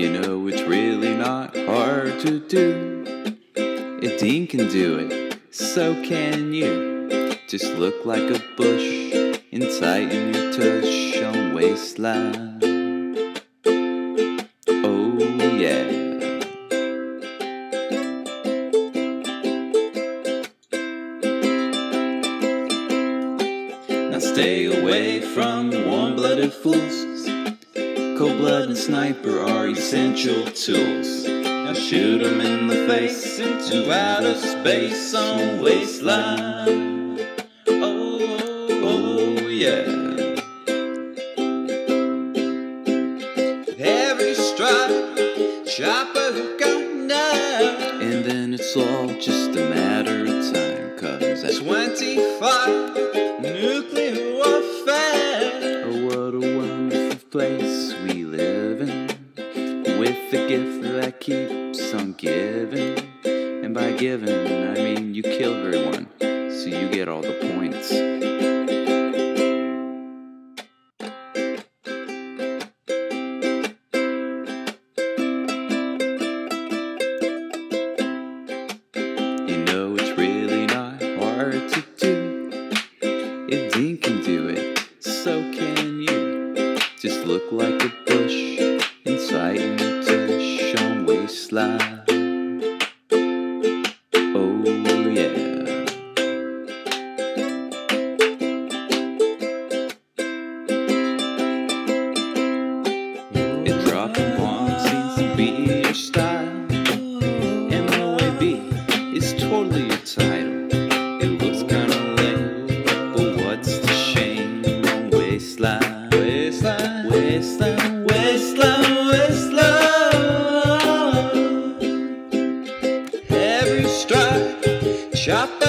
You know, it's really not hard to do. A dean can do it, so can you. Just look like a bush and tighten your tush on Wasteland. Oh yeah. Now stay away from warm-blooded fools. Cold blood and sniper are essential tools. Now shoot them in the face into outer space on Wasteland. Oh yeah. Harrier strike, chopper gunner. And then it's all just a matter of time, 'cause at 25 nuclear warfare. Oh, what a wonderful place we live in, with the gift that keeps on giving. And by giving, I mean you kill everyone, so you get all the points. You know, it's really not hard to do. If Dean can do it, so can you. Just look like a bush inside tush on Wasteland. Oh yeah. And dropping bombs seems to be your style. MOAB is totally your title. It looks kinda lame, but what's the shame on Wasteland? Wasteland, Wasteland, Wasteland. Chop